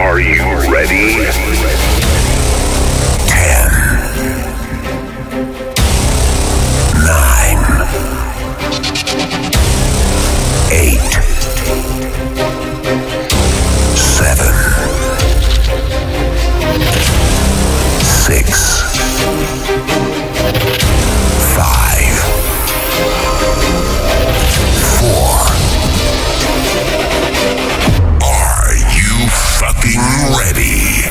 Are you ready? 10, 9, 8, 7, 6, 5, 4. Are you fucking ready?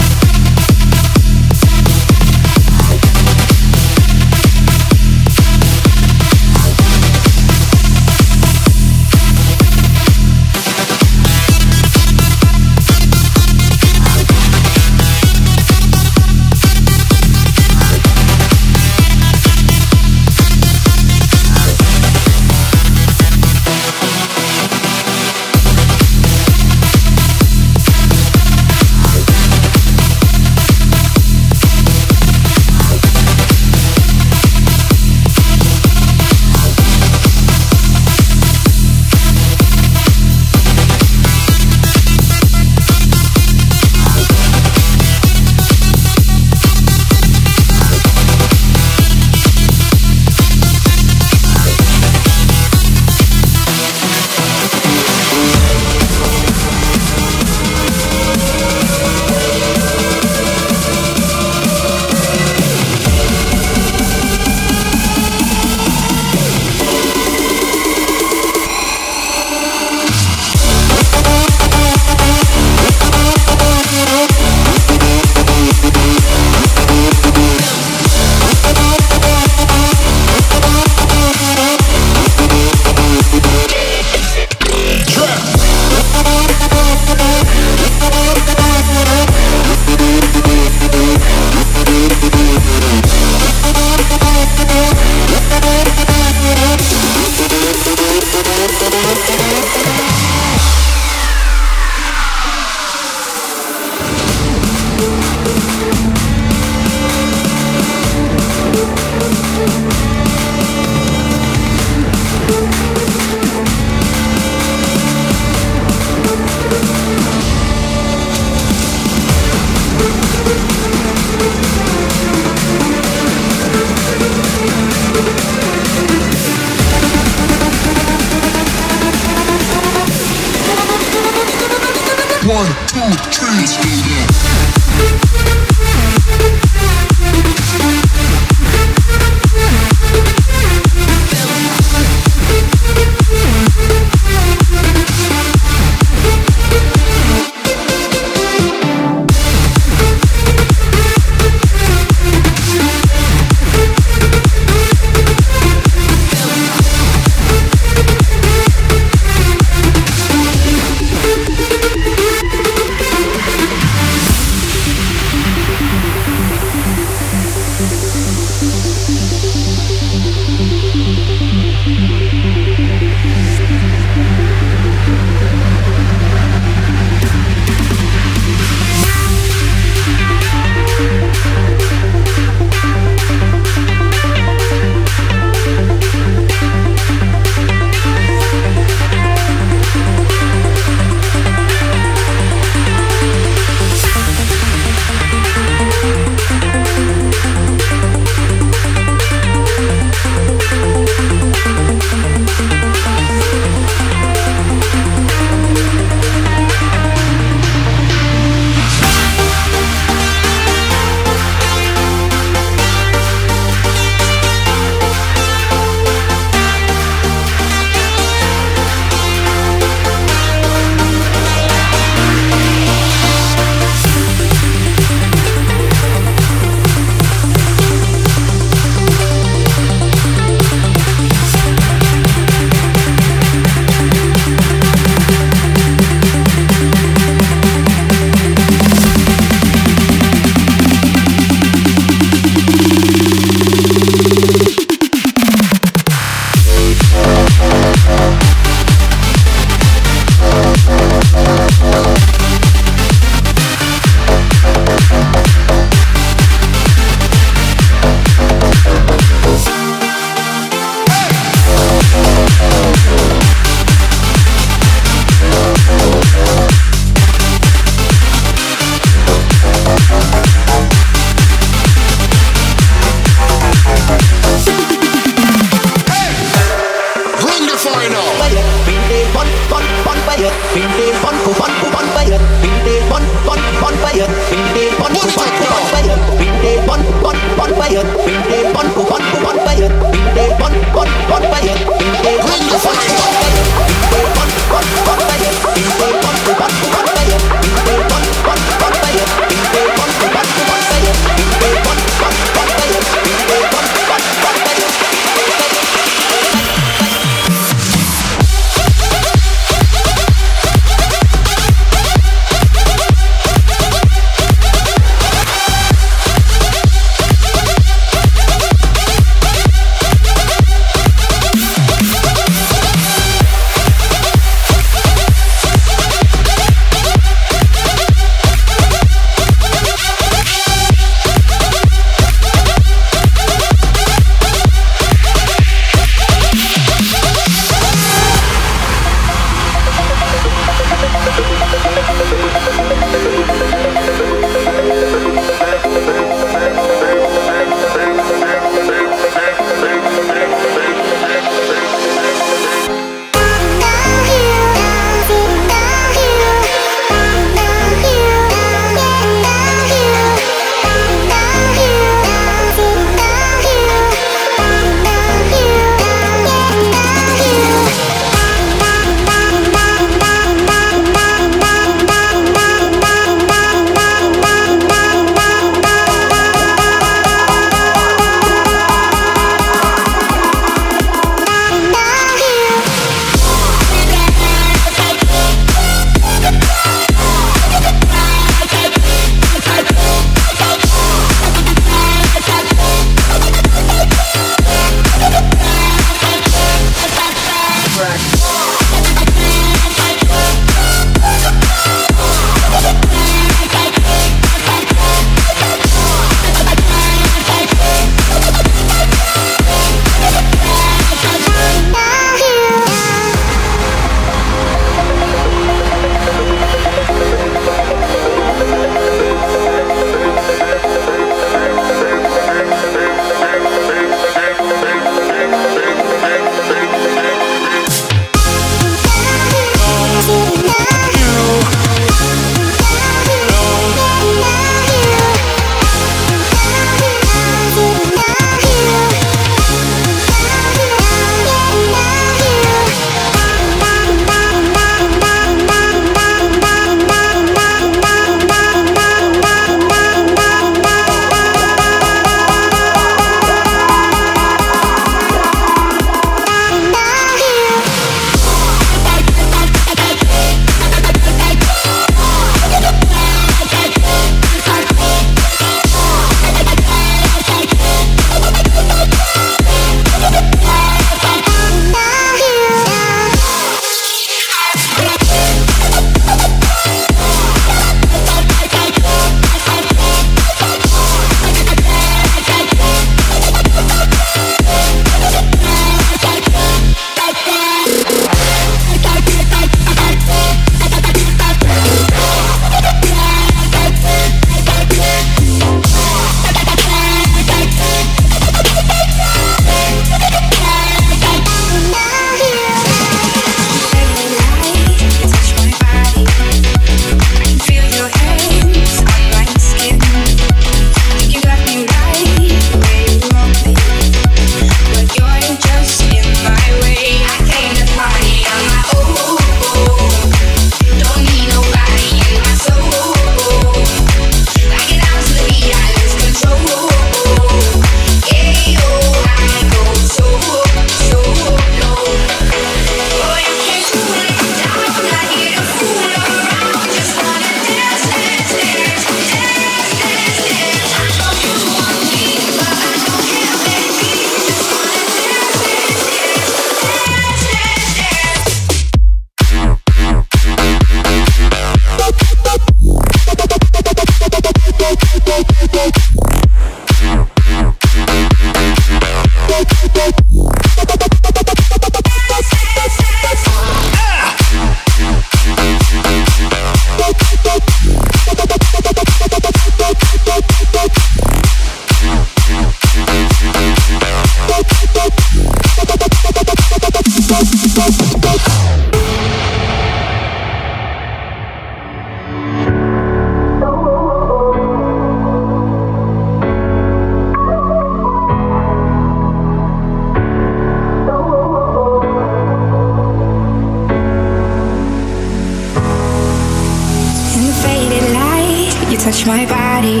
touch my body.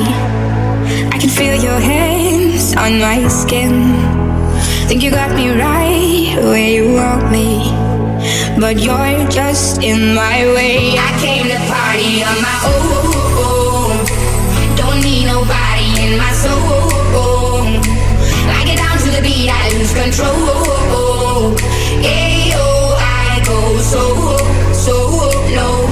I can feel your hands on my skin. Think you got me right where you want me, but you're just in my way. I came to party on my own. Don't need nobody in my soul. I get down to the beat, I lose control. Ayo, I go so low.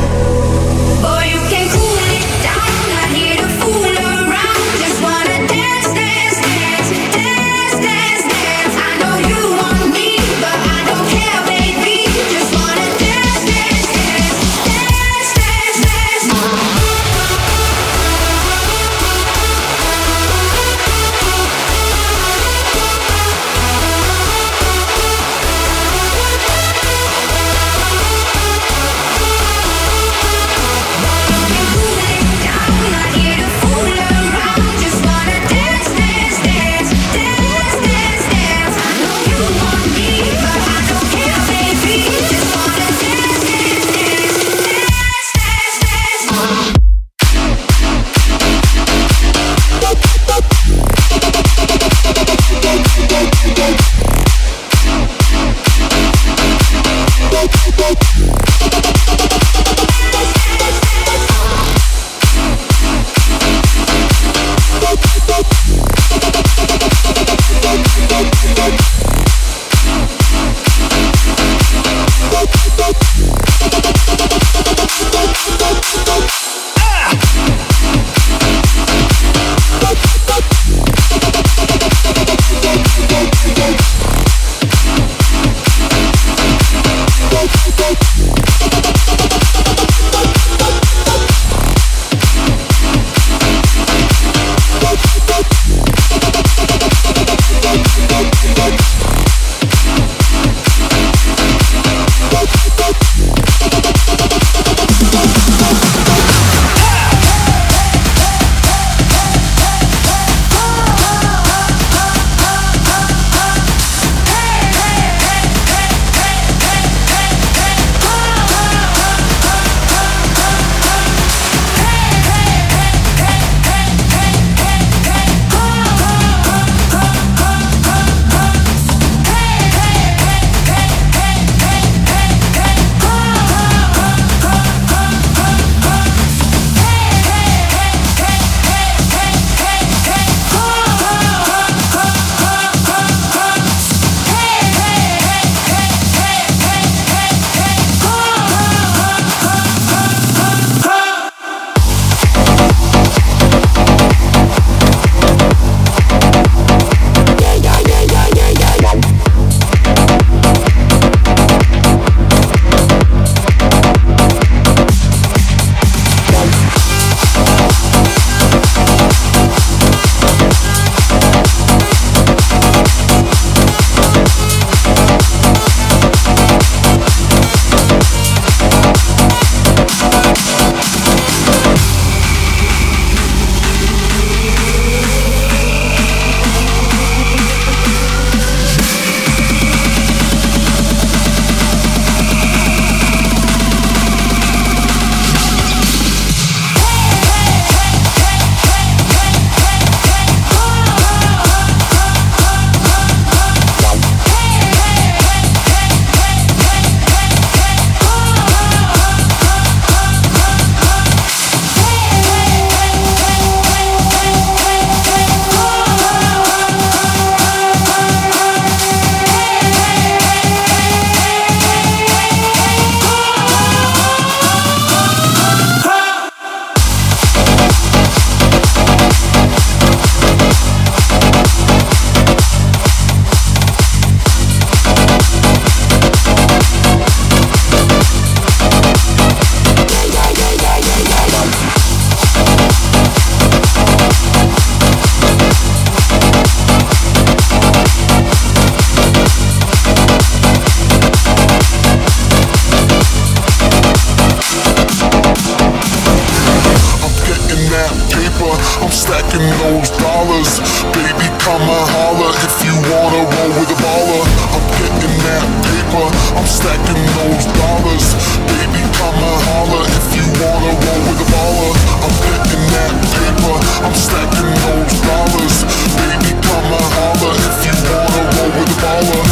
making those dollars. Baby, come and holler if you wanna roll with a baller. I'm picking that paper, I'm stacking those dollars. Baby, come and holler if you wanna roll with a baller.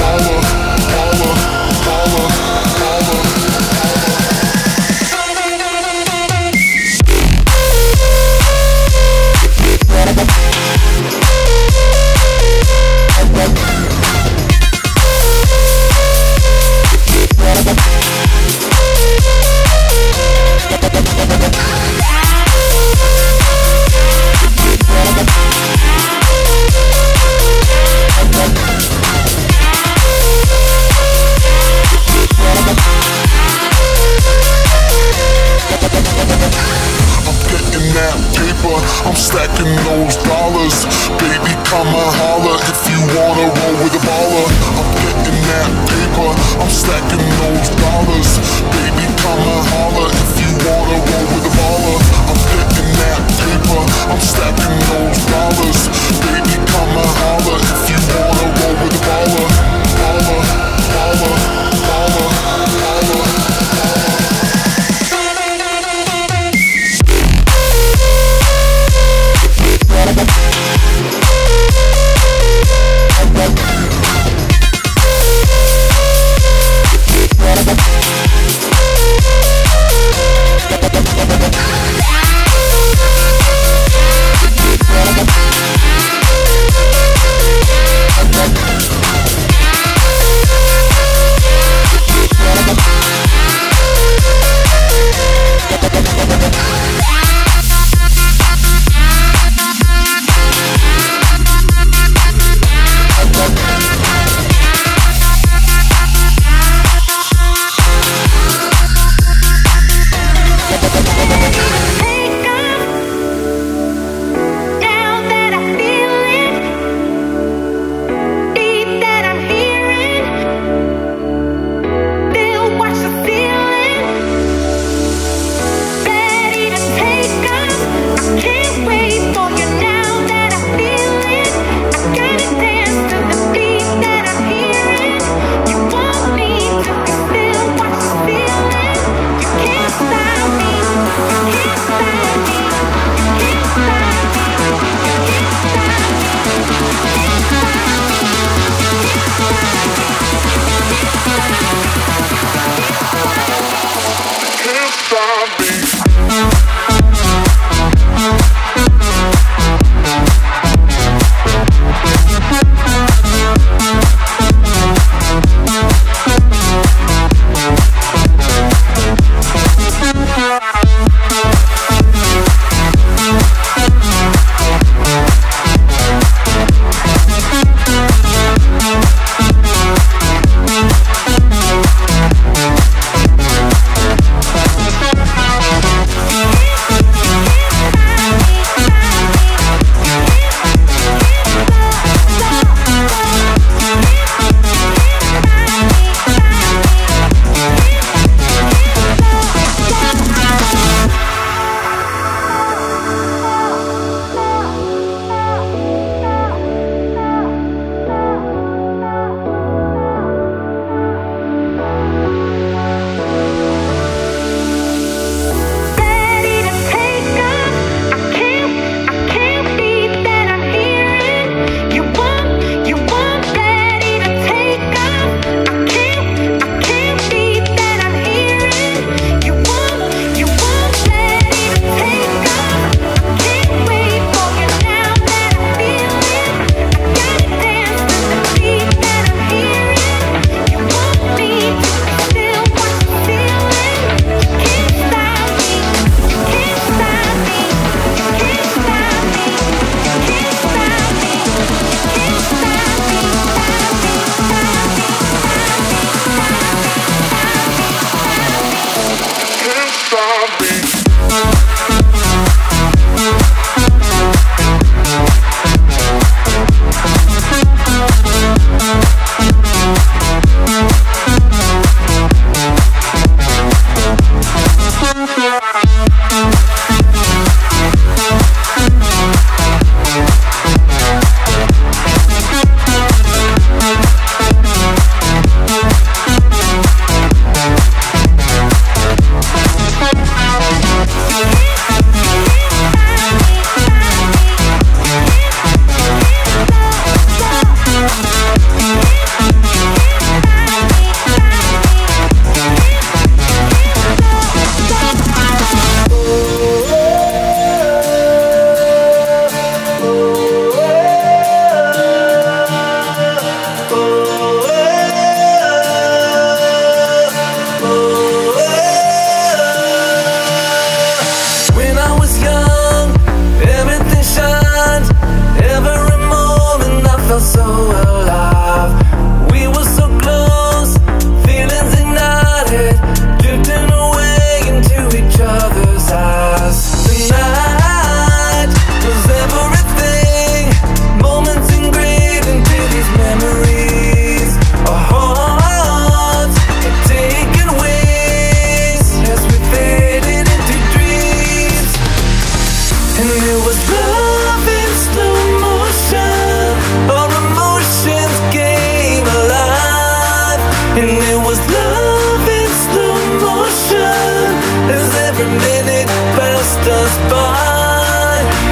Baller, baller, baller, baller, baller. I'm stacking those dollars. Baby, come and holler if you wanna roll with a baller. I'm getting that paper, I'm stacking those dollars. Baby, come and holler if you wanna roll with a baller. I'm getting that paper, I'm stacking those dollars. Baby, come and holler if you wanna roll with a baller. Baller, baller, baller, baller, baller.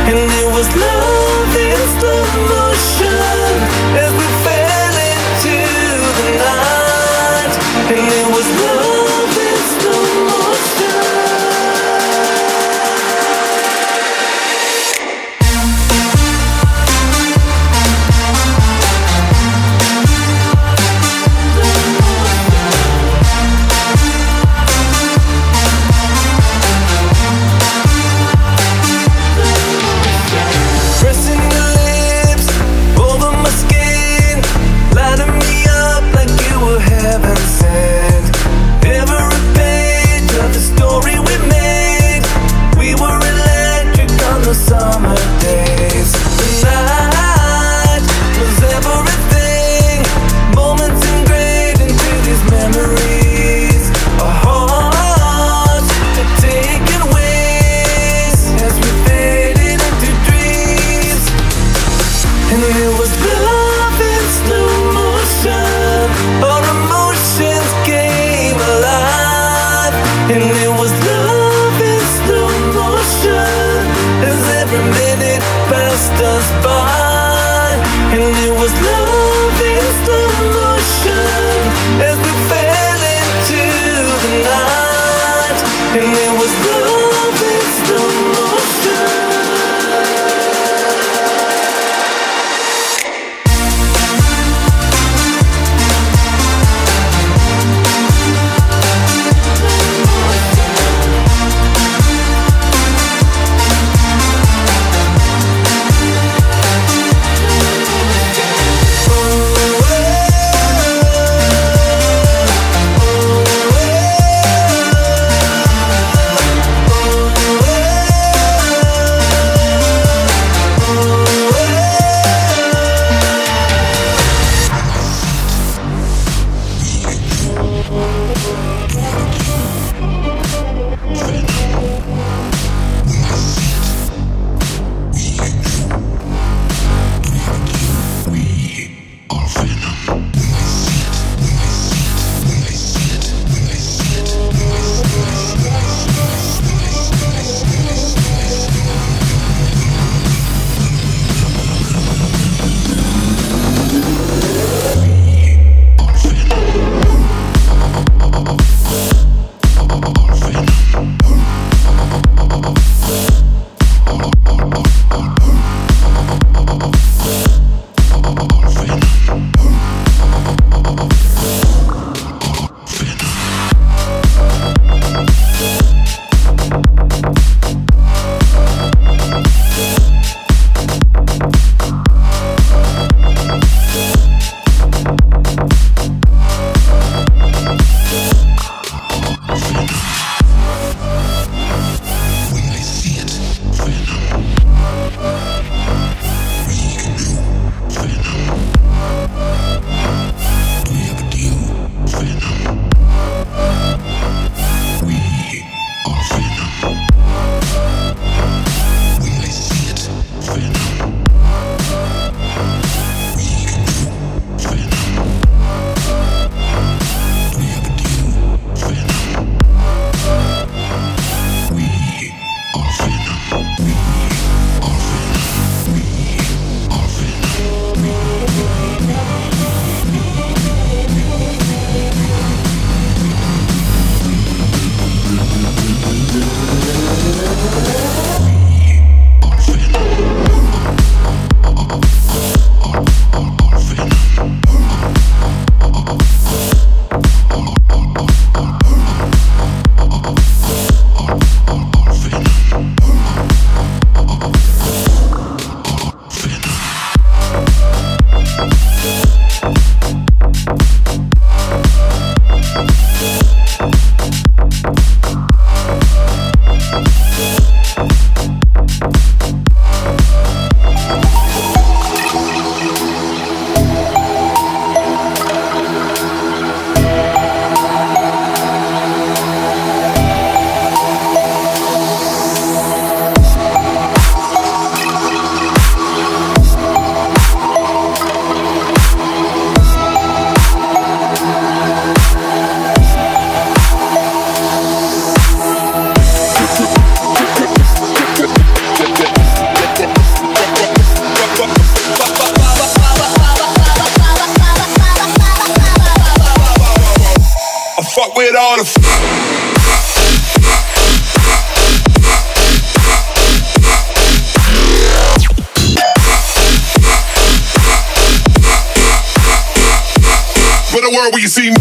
and it was love in slow motion as we fell into the night, and it was love in slow motion. Summer days, the night was everything. Moments engraved into these memories, our hearts had taken wings as we faded into dreams. And it was love in slow motion, our emotions came alive. And it was love in slow motion as every minute passed us by, and it was love in slow motion as we fell into the night, and it was love in slow motion. fuck with all the But a world where you see me.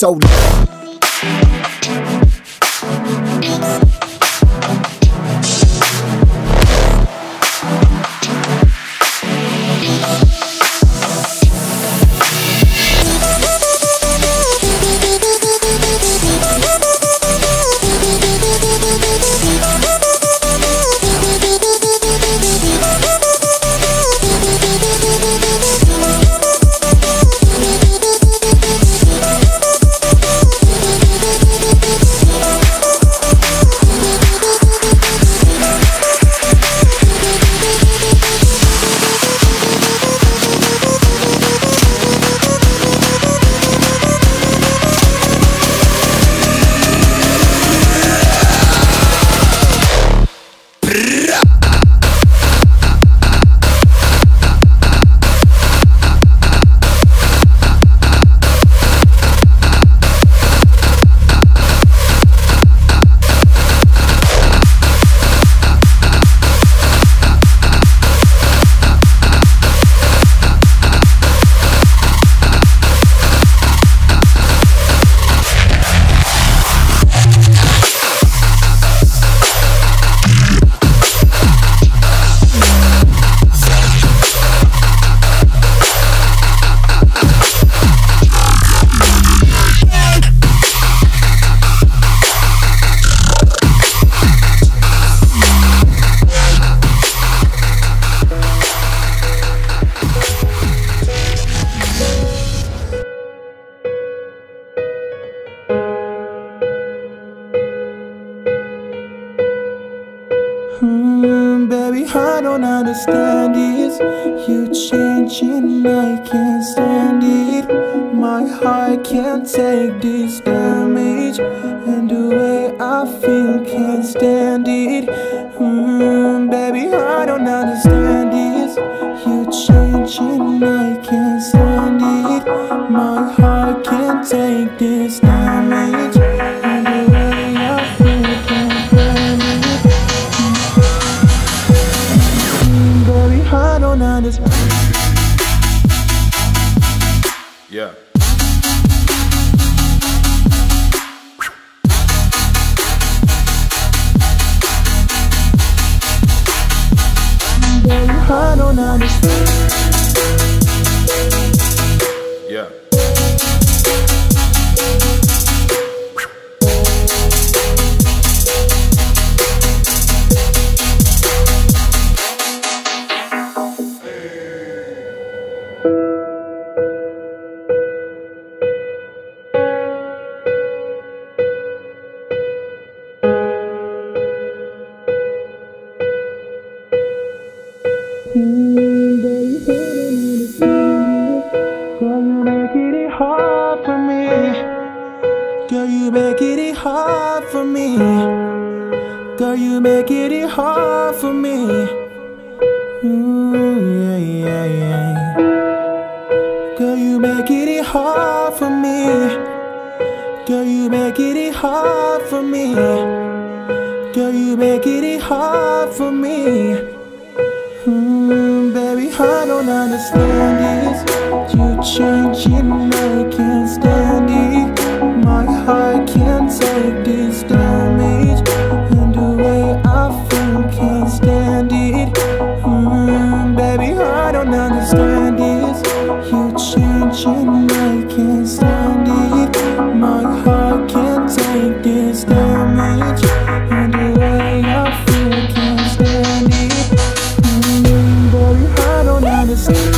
So baby, I don't understand this. You changing, I can't stand it. My heart can't take this damage, and the way I feel can't stand it. Baby, I don't understand this. You changing, I can't stand it. My heart can't take this damage. Yeah. I don't understand. Yeah. Baby, I don't understand you. for me. Ooh, yeah, yeah, yeah. Girl, you making it hard for me. Girl, you making it hard for me. Girl, you making it hard for me. Baby, I don't understand this. You changing, I can't stand it. My heart can't take this damage. And the way I feel, can't stand it. Baby, I don't understand this. You changing, I can't stand it. My heart can't take this damage. And the way I feel, can't stand it. Baby, I don't understand.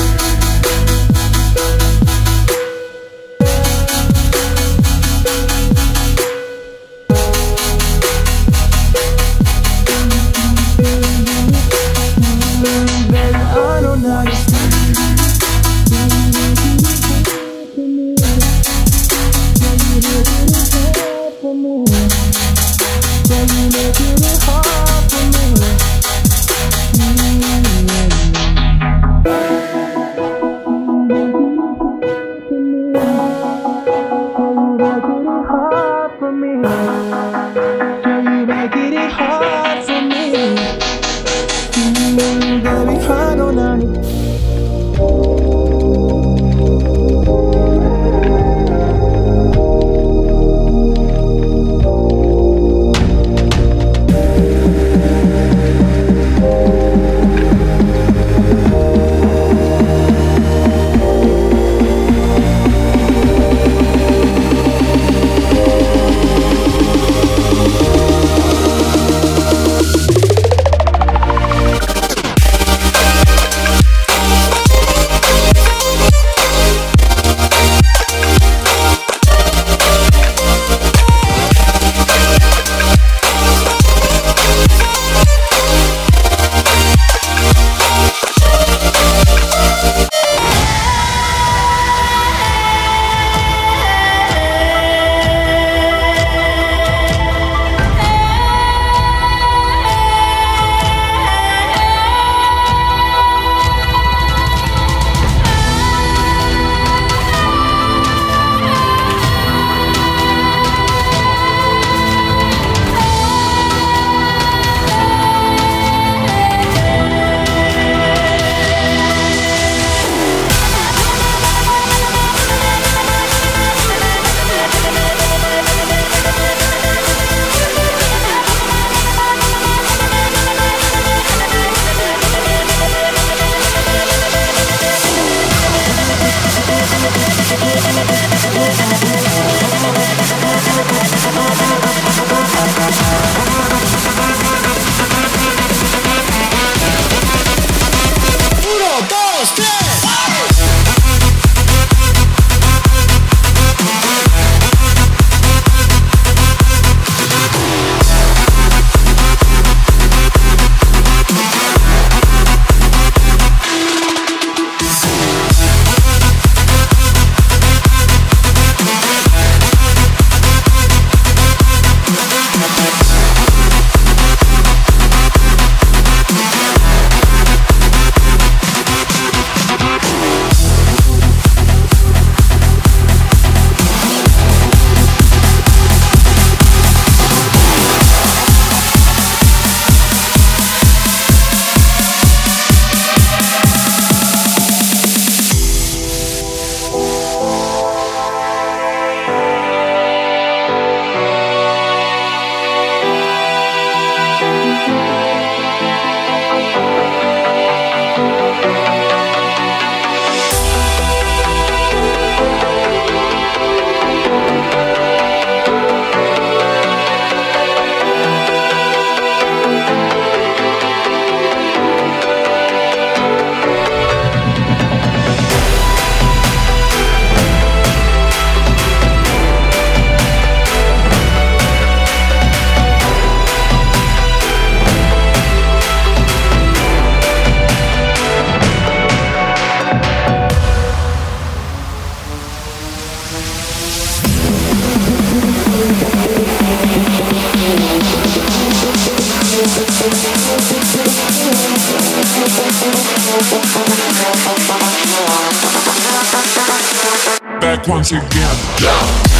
back once again.